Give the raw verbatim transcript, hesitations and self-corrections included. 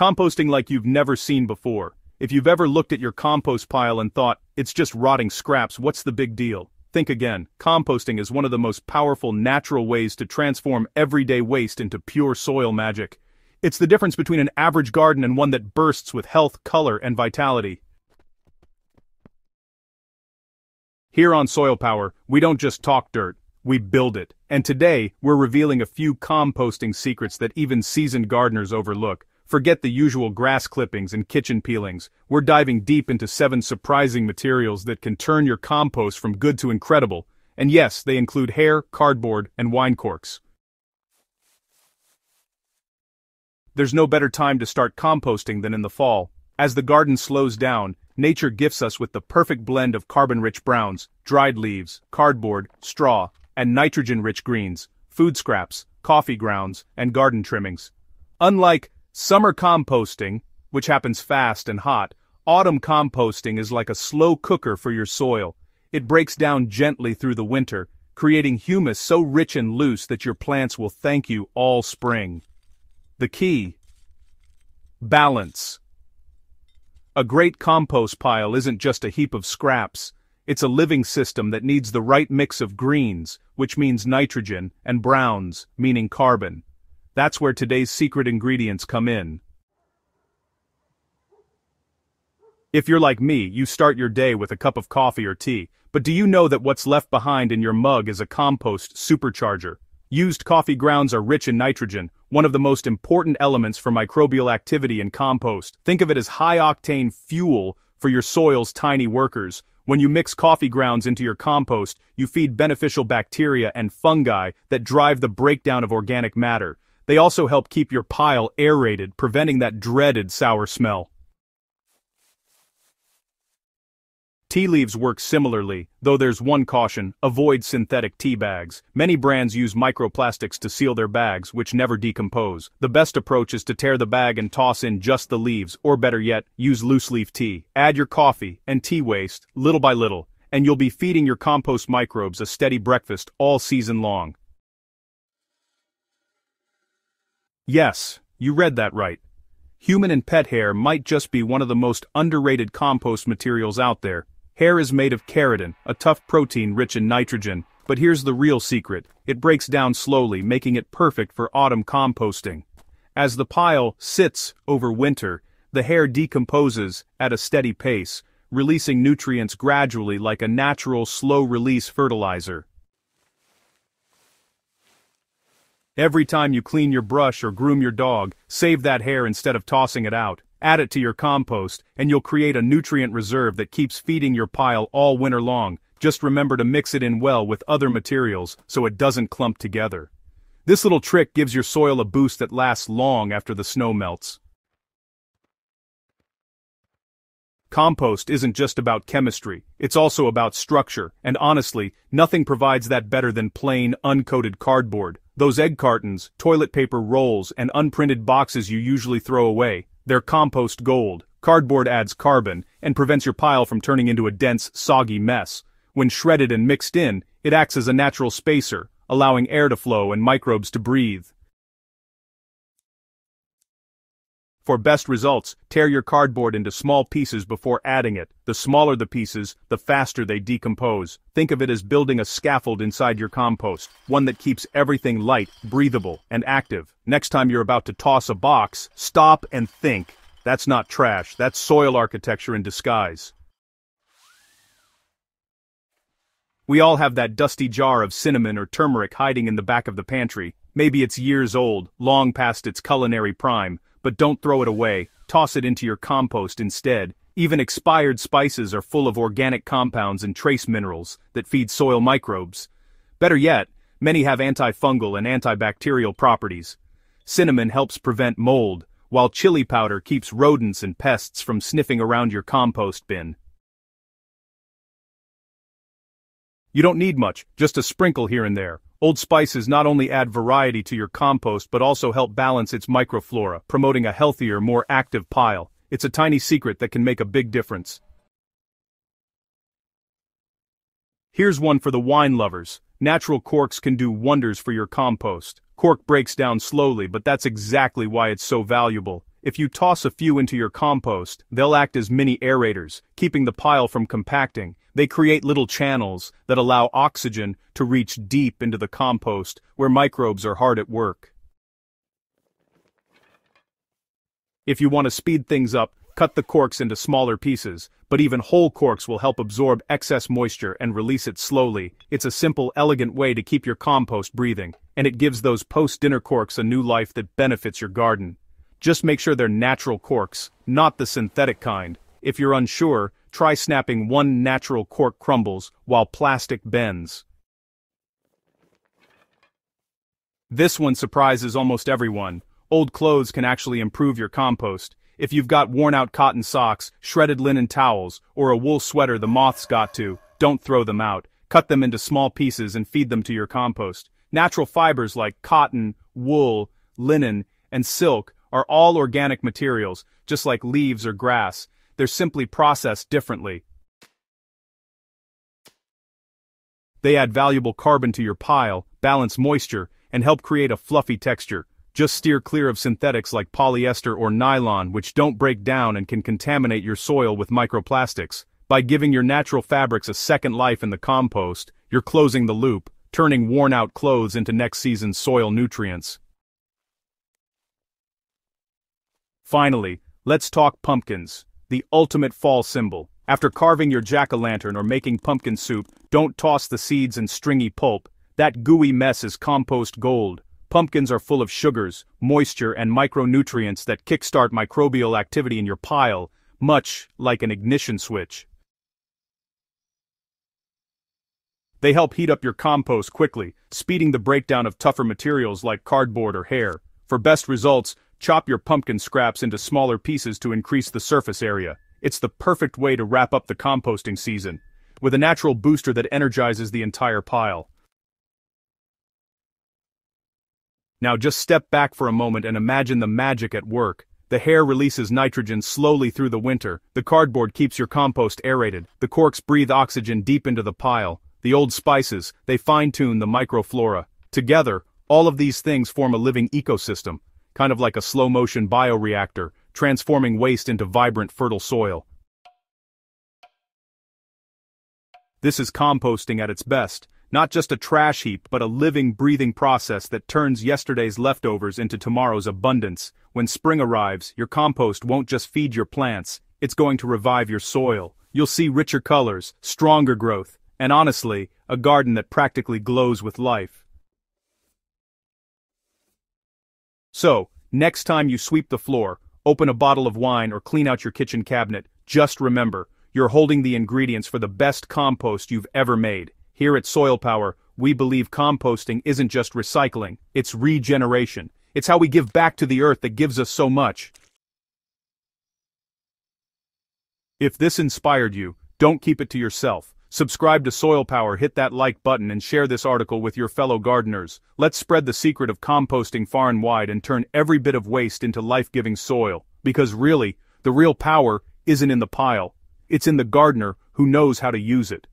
Composting like you've never seen before. If you've ever looked at your compost pile and thought, it's just rotting scraps, what's the big deal? Think again. Composting is one of the most powerful natural ways to transform everyday waste into pure soil magic. It's the difference between an average garden and one that bursts with health, color, and vitality. Here on Soil Power, we don't just talk dirt, we build it. And today, we're revealing a few composting secrets that even seasoned gardeners overlook. Forget the usual grass clippings and kitchen peelings. We're diving deep into seven surprising materials that can turn your compost from good to incredible. And yes, they include hair, cardboard, and wine corks. There's no better time to start composting than in the fall. As the garden slows down, nature gifts us with the perfect blend of carbon-rich browns, dried leaves, cardboard, straw, and nitrogen-rich greens, food scraps, coffee grounds, and garden trimmings. Unlike summer composting, which happens fast and hot, autumn composting is like a slow cooker for your soil. It breaks down gently through the winter, creating humus so rich and loose that your plants will thank you all spring. The key: balance. A great compost pile isn't just a heap of scraps. It's a living system that needs the right mix of greens, which means nitrogen, and browns, meaning carbon. That's where today's secret ingredients come in. If you're like me, you start your day with a cup of coffee or tea, but do you know that what's left behind in your mug is a compost supercharger? Used coffee grounds are rich in nitrogen, one of the most important elements for microbial activity in compost. Think of it as high-octane fuel for your soil's tiny workers. When you mix coffee grounds into your compost, you feed beneficial bacteria and fungi that drive the breakdown of organic matter. They also help keep your pile aerated, preventing that dreaded sour smell. Tea leaves work similarly, though there's one caution: avoid synthetic tea bags. Many brands use microplastics to seal their bags, which never decompose. The best approach is to tear the bag and toss in just the leaves, or better yet, use loose leaf tea. Add your coffee and tea waste, little by little, and you'll be feeding your compost microbes a steady breakfast all season long. Yes, you read that right. Human and pet hair might just be one of the most underrated compost materials out there. Hair is made of keratin, a tough protein rich in nitrogen, but here's the real secret: it breaks down slowly, making it perfect for autumn composting. As the pile sits over winter, the hair decomposes at a steady pace, releasing nutrients gradually like a natural slow-release fertilizer. Every time you clean your brush or groom your dog, save that hair instead of tossing it out. Add it to your compost, and you'll create a nutrient reserve that keeps feeding your pile all winter long. Just remember to mix it in well with other materials so it doesn't clump together. This little trick gives your soil a boost that lasts long after the snow melts. Compost isn't just about chemistry, it's also about structure, and honestly, nothing provides that better than plain, uncoated cardboard. Those egg cartons, toilet paper rolls, and unprinted boxes you usually throw away, they're compost gold. Cardboard adds carbon and prevents your pile from turning into a dense, soggy mess. When shredded and mixed in, it acts as a natural spacer, allowing air to flow and microbes to breathe. For best results, tear your cardboard into small pieces before adding it. The smaller the pieces, the faster they decompose. Think of it as building a scaffold inside your compost, one that keeps everything light, breathable, and active. Next time you're about to toss a box, stop and think. That's not trash, that's soil architecture in disguise. We all have that dusty jar of cinnamon or turmeric hiding in the back of the pantry. Maybe it's years old, long past its culinary prime, but don't throw it away. Toss it into your compost instead. Even expired spices are full of organic compounds and trace minerals that feed soil microbes. Better yet, many have antifungal and antibacterial properties. Cinnamon helps prevent mold, while chili powder keeps rodents and pests from sniffing around your compost bin. You don't need much, just a sprinkle here and there. Old spices not only add variety to your compost but also help balance its microflora, promoting a healthier, more active pile. It's a tiny secret that can make a big difference. Here's one for the wine lovers. Natural corks can do wonders for your compost. Cork breaks down slowly, but that's exactly why it's so valuable. If you toss a few into your compost, they'll act as mini aerators, keeping the pile from compacting. They create little channels that allow oxygen to reach deep into the compost where microbes are hard at work. If you want to speed things up, cut the corks into smaller pieces, but even whole corks will help absorb excess moisture and release it slowly. It's a simple, elegant way to keep your compost breathing, and it gives those post-dinner corks a new life that benefits your garden. Just make sure they're natural corks, not the synthetic kind. If you're unsure, try snapping one natural cork crumbles while plastic bends. This one surprises almost everyone. Old clothes can actually improve your compost. If you've got worn-out cotton socks, shredded linen towels, or a wool sweater the moths got to, don't throw them out. Cut them into small pieces and feed them to your compost. Natural fibers like cotton, wool, linen, and silk are all organic materials, just like leaves or grass. They're simply processed differently. They add valuable carbon to your pile, balance moisture, and help create a fluffy texture. Just steer clear of synthetics like polyester or nylon, which don't break down and can contaminate your soil with microplastics. By giving your natural fabrics a second life in the compost, you're closing the loop, turning worn-out clothes into next season's soil nutrients. Finally, let's talk pumpkins, the ultimate fall symbol. After carving your jack-o'-lantern or making pumpkin soup, don't toss the seeds and stringy pulp. That gooey mess is compost gold. Pumpkins are full of sugars, moisture, and micronutrients that kickstart microbial activity in your pile, much like an ignition switch. They help heat up your compost quickly, speeding the breakdown of tougher materials like cardboard or hair. For best results, chop your pumpkin scraps into smaller pieces to increase the surface area. It's the perfect way to wrap up the composting season, with a natural booster that energizes the entire pile. Now just step back for a moment and imagine the magic at work. The hair releases nitrogen slowly through the winter, the cardboard keeps your compost aerated, the corks breathe oxygen deep into the pile, the old spices, they fine-tune the microflora. Together, all of these things form a living ecosystem, kind of like a slow-motion bioreactor, transforming waste into vibrant, fertile soil. This is composting at its best, not just a trash heap but a living, breathing process that turns yesterday's leftovers into tomorrow's abundance. When spring arrives, your compost won't just feed your plants, it's going to revive your soil. You'll see richer colors, stronger growth, and honestly, a garden that practically glows with life. So, next time you sweep the floor, open a bottle of wine or clean out your kitchen cabinet, just remember, you're holding the ingredients for the best compost you've ever made. Here at Soil Power, we believe composting isn't just recycling, it's regeneration. It's how we give back to the earth that gives us so much. If this inspired you, don't keep it to yourself. Subscribe to Soil Power, hit that like button, and share this article with your fellow gardeners. Let's spread the secret of composting far and wide and turn every bit of waste into life-giving soil. Because really, the real power isn't in the pile. It's in the gardener who knows how to use it.